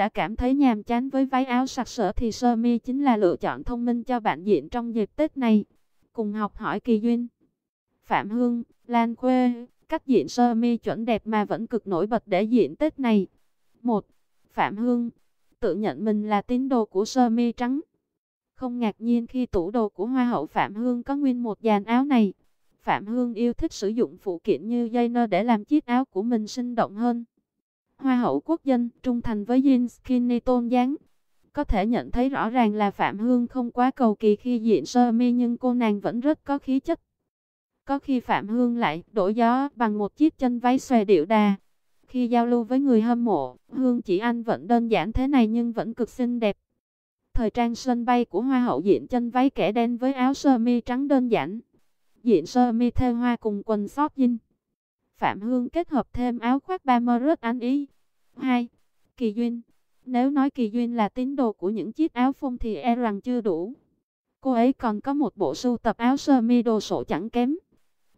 đã cảm thấy nhàm chán với váy áo sặc sỡ thì sơ mi chính là lựa chọn thông minh cho bạn diện trong dịp Tết này. Cùng học hỏi Kỳ Duyên, Phạm Hương, Lan Khuê, cách diện sơ mi chuẩn đẹp mà vẫn cực nổi bật để diện Tết này. 1. Phạm Hương tự nhận mình là tín đồ của sơ mi trắng. Không ngạc nhiên khi tủ đồ của Hoa hậu Phạm Hương có nguyên một dàn áo này. Phạm Hương yêu thích sử dụng phụ kiện như dây nơ để làm chiếc áo của mình sinh động hơn. Hoa hậu quốc dân trung thành với jean skinny tôn dáng. Có thể nhận thấy rõ ràng là Phạm Hương không quá cầu kỳ khi diện sơ mi nhưng cô nàng vẫn rất có khí chất. Có khi Phạm Hương lại đổi gió bằng một chiếc chân váy xòe điệu đà. Khi giao lưu với người hâm mộ, Hương chị Anh vẫn đơn giản thế này nhưng vẫn cực xinh đẹp. Thời trang sân bay của Hoa hậu diện chân váy kẻ đen với áo sơ mi trắng đơn giản. Diện sơ mi thêu hoa cùng quần short jean. Phạm Hương kết hợp thêm áo khoác ba mơ rất ánh ý. 2. Kỳ Duyên. Nếu nói Kỳ Duyên là tín đồ của những chiếc áo phông thì e rằng chưa đủ. Cô ấy còn có một bộ sưu tập áo sơ mi đồ sộ chẳng kém.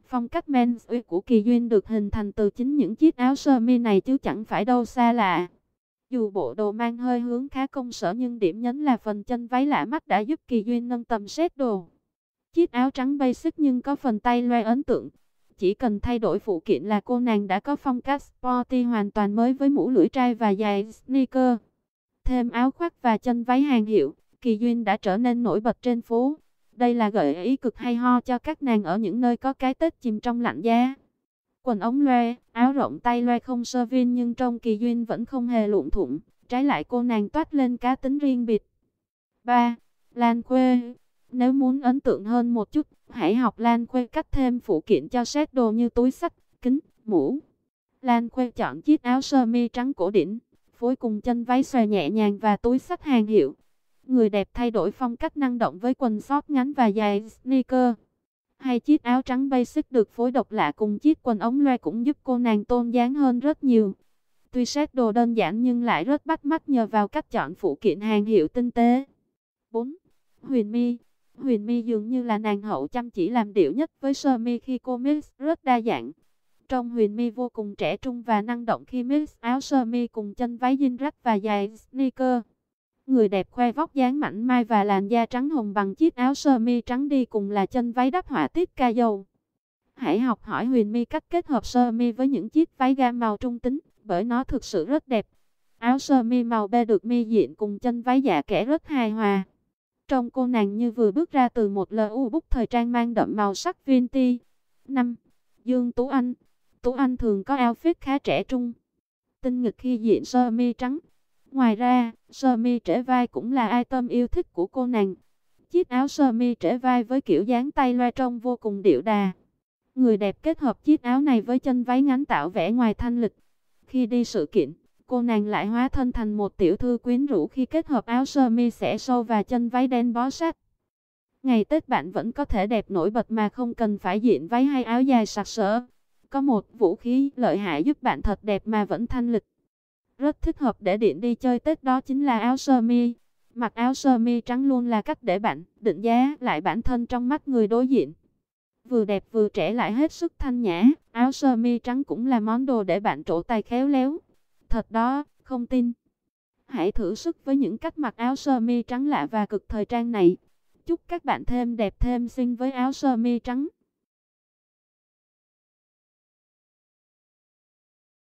Phong cách men's wear của Kỳ Duyên được hình thành từ chính những chiếc áo sơ mi này chứ chẳng phải đâu xa lạ. Dù bộ đồ mang hơi hướng khá công sở nhưng điểm nhấn là phần chân váy lạ mắt đã giúp Kỳ Duyên nâng tầm set đồ. Chiếc áo trắng basic nhưng có phần tay loe ấn tượng. Chỉ cần thay đổi phụ kiện là cô nàng đã có phong cách sporty hoàn toàn mới với mũ lưỡi trai và giày sneaker. Thêm áo khoác và chân váy hàng hiệu, Kỳ Duyên đã trở nên nổi bật trên phố. Đây là gợi ý cực hay ho cho các nàng ở những nơi có cái Tết chìm trong lạnh giá. Quần ống loe, áo rộng tay loe không sơ vin nhưng trong Kỳ Duyên vẫn không hề lụng thụng. Trái lại cô nàng toát lên cá tính riêng biệt. 3. Lan Khuê. Nếu muốn ấn tượng hơn một chút, hãy học Lan Khuê cắt thêm phụ kiện cho set đồ như túi xách, kính, mũ. Lan Khuê chọn chiếc áo sơ mi trắng cổ điển, phối cùng chân váy xòe nhẹ nhàng và túi xách hàng hiệu. Người đẹp thay đổi phong cách năng động với quần short ngắn và giày sneaker. Hai chiếc áo trắng basic được phối độc lạ cùng chiếc quần ống loe cũng giúp cô nàng tôn dáng hơn rất nhiều. Tuy set đồ đơn giản nhưng lại rất bắt mắt nhờ vào cách chọn phụ kiện hàng hiệu tinh tế. 4. Huyền My. Huyền My dường như là nàng hậu chăm chỉ làm điệu nhất với sơ mi khi cô mix rất đa dạng. Trong Huyền My vô cùng trẻ trung và năng động khi mix áo sơ mi cùng chân váy jean rách và giày sneaker. Người đẹp khoe vóc dáng mảnh mai và làn da trắng hồng bằng chiếc áo sơ mi trắng đi cùng là chân váy đắp họa tiết ca dầu. Hãy học hỏi Huyền My cách kết hợp sơ mi với những chiếc váy gam màu trung tính bởi nó thực sự rất đẹp. Áo sơ mi màu be được mi diện cùng chân váy dạ kẻ rất hài hòa. Trông cô nàng như vừa bước ra từ một lô book thời trang mang đậm màu sắc vintage. 5. Dương Tú Anh. Tú Anh thường có outfit khá trẻ trung, tinh nghịch khi diện sơ mi trắng. Ngoài ra, sơ mi trễ vai cũng là item yêu thích của cô nàng. Chiếc áo sơ mi trễ vai với kiểu dáng tay loe trông vô cùng điệu đà. Người đẹp kết hợp chiếc áo này với chân váy ngắn tạo vẻ ngoài thanh lịch. Khi đi sự kiện, cô nàng lại hóa thân thành một tiểu thư quyến rũ khi kết hợp áo sơ mi xẻ sâu và chân váy đen bó sát. Ngày Tết bạn vẫn có thể đẹp nổi bật mà không cần phải diện váy hay áo dài sặc sỡ. Có một vũ khí lợi hại giúp bạn thật đẹp mà vẫn thanh lịch. Rất thích hợp để điện đi chơi Tết đó chính là áo sơ mi. Mặc áo sơ mi trắng luôn là cách để bạn định giá lại bản thân trong mắt người đối diện. Vừa đẹp vừa trẻ lại hết sức thanh nhã, áo sơ mi trắng cũng là món đồ để bạn trổ tài khéo léo. Thật đó, không tin? Hãy thử sức với những cách mặc áo sơ mi trắng lạ và cực thời trang này. Chúc các bạn thêm đẹp thêm xinh với áo sơ mi trắng.